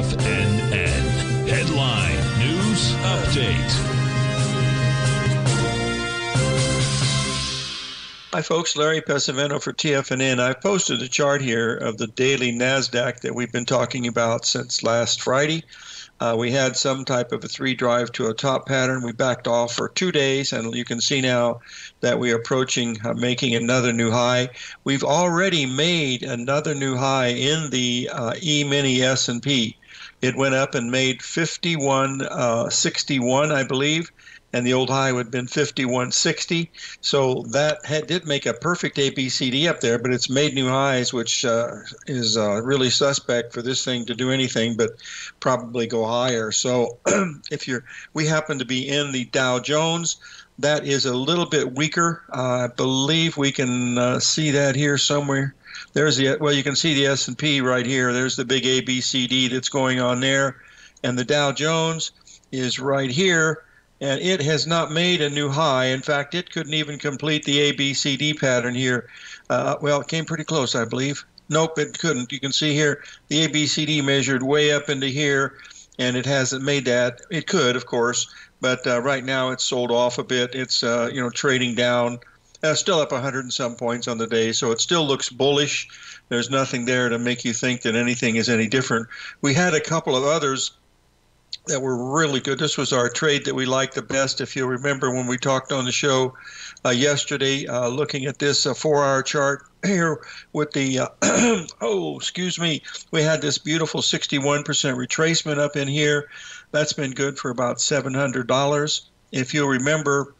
FNN. Headline News Update. Hi folks, Larry Pesavento for TFNN. I've posted a chart here of the daily NASDAQ that we've been talking about since last Friday. We had some type of a three drive to a top pattern. We backed off for 2 days, and you can see now that we're approaching making another new high. We've already made another new high in the E-mini S&P. It went up and made 51.61, I believe. And the old high would have been 51.60. So that did make a perfect ABCD up there, but it's made new highs, which is really suspect for this thing to do anything but probably go higher. So if we happen to be in the Dow Jones, that is a little bit weaker. I believe we can see that here somewhere. There's well, you can see the S&P right here. There's the big ABCD that's going on there. And the Dow Jones is right here. And it has not made a new high. In fact, it couldn't even complete the ABCD pattern here. Well, it came pretty close, I believe. Nope, it couldn't. You can see here the ABCD measured way up into here, and it hasn't made that. It could, of course, but right now it's sold off a bit. It's trading down. Still up 100 and some points on the day, so it still looks bullish. There's nothing there to make you think that anything is any different. We had a couple of others that were really good. This was our trade that we liked the best. If you'll remember when we talked on the show yesterday, looking at this 4-hour chart here with the, we had this beautiful 61% retracement up in here. That's been good for about $700. If you'll remember,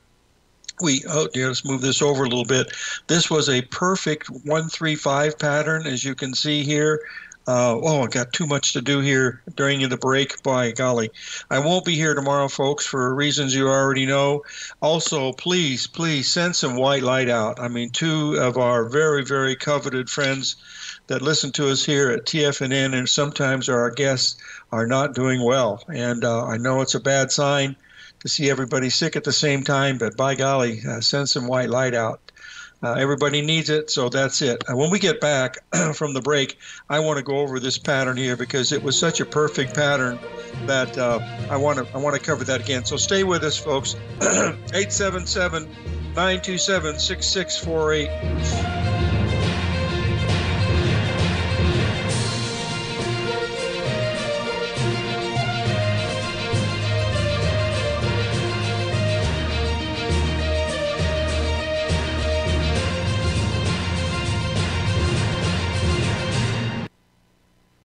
let's move this over a little bit. This was a perfect 135 pattern, as you can see here. I got too much to do here during the break. By golly, I won't be here tomorrow, folks, for reasons you already know. Also, please, please send some white light out. I mean, two of our very, very coveted friends that listen to us here at TFNN and sometimes are our guests are not doing well. And I know it's a bad sign to see everybody sick at the same time, but by golly, send some white light out. Everybody needs it, so that's it. When we get back from the break, I want to go over this pattern here because it was such a perfect pattern that I want to cover that again. So stay with us, folks. 877-927-6648.